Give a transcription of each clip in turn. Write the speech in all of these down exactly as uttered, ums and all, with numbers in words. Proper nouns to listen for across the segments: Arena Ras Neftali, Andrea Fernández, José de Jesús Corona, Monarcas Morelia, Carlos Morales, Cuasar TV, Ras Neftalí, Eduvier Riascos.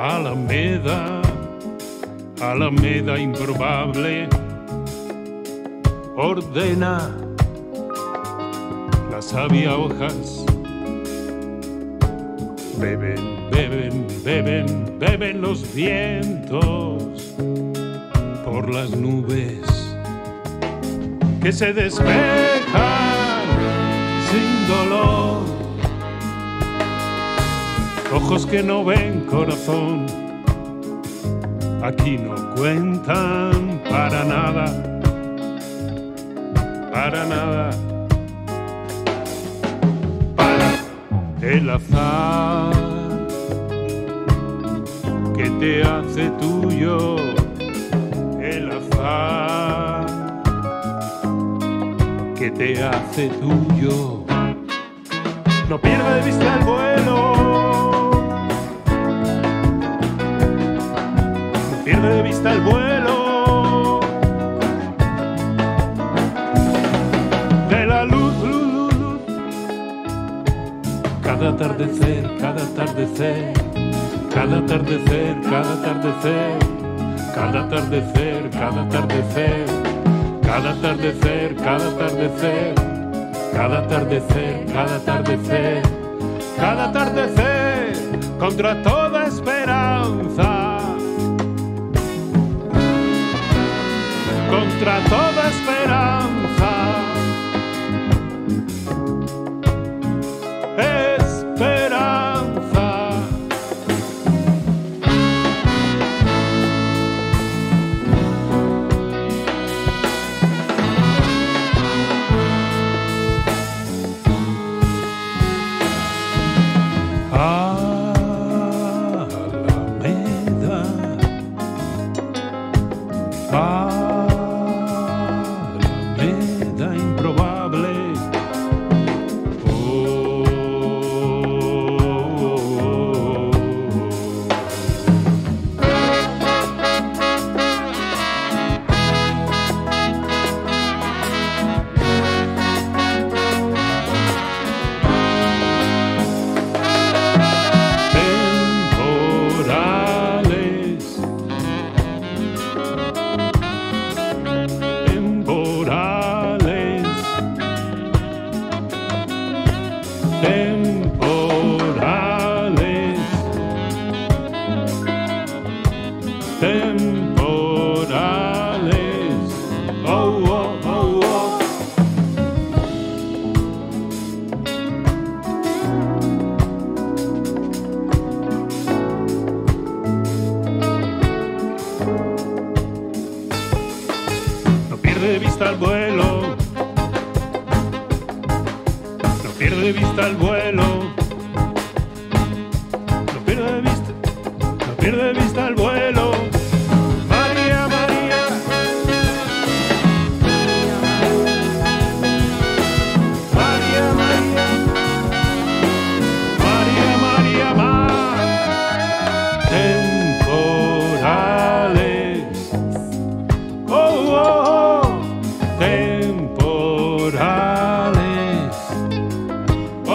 Alameda, Alameda improbable, ordena las sabia hojas. Beben, beben, beben, beben los vientos por las nubes que se despejan sin dolor. Ojos que no ven, corazón, aquí no cuentan para nada, para nada. El azar que te hace tuyo, el azar que te hace tuyo. No pierda de vista el vuelo, no pierda de vista el vuelo de la luz, luz. Cada atardecer, cada atardecer, cada atardecer, cada atardecer, cada atardecer, cada atardecer, cada atardecer, cada atardecer, cada atardecer, cada atardecer, cada atardecer, contra toda esperanza, contra toda esperanza. Alameda, Alameda improbable, oh, oh, oh, oh. Temporales, temporales, temporales, temporales, oh, oh, oh, oh. No pierde de vista el vuelo, no pierde de vista el vuelo, no pierde de vista, no pierde de vista el vuelo. María, María, María, María, María, María, María, temporales, oh, oh, oh, temporales, oh, oh,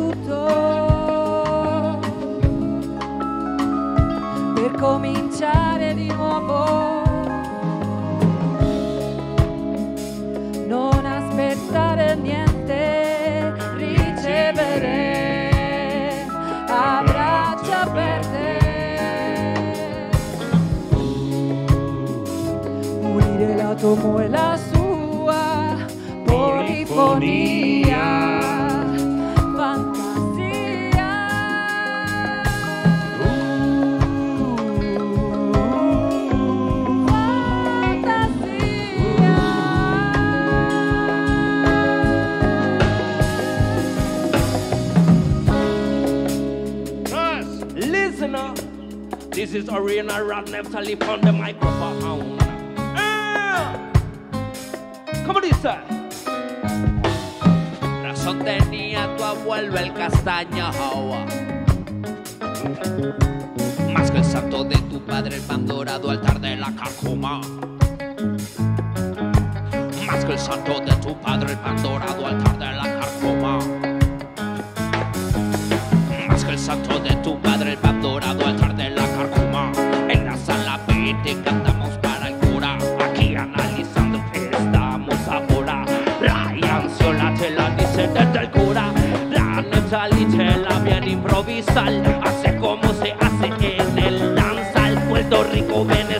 per cominciare di nuovo, non aspettare niente, ricevere abbraccia per te, pulire l'atomo e la sua polifonia. Listener, this is Arena Ras Neftali on the microphone. Ah! ¿Cómo dice? Razón tenía tu abuelo el castaño, Más que el santo de tu padre, el pan dorado, altar de la cárcoma. Más que el santo de tu padre, el pan dorado, altar de la cárcoma. Más que el santo de tu padre, el pan dorado, altar de la cárcoma. En la sala vete cantamos para el cura, aquí analizando que estamos ahora. La canción te la dice desde el cura, Ras Neftalí te la viene improvisar, hace como se hace en el danzal Puerto Rico, Venezuela.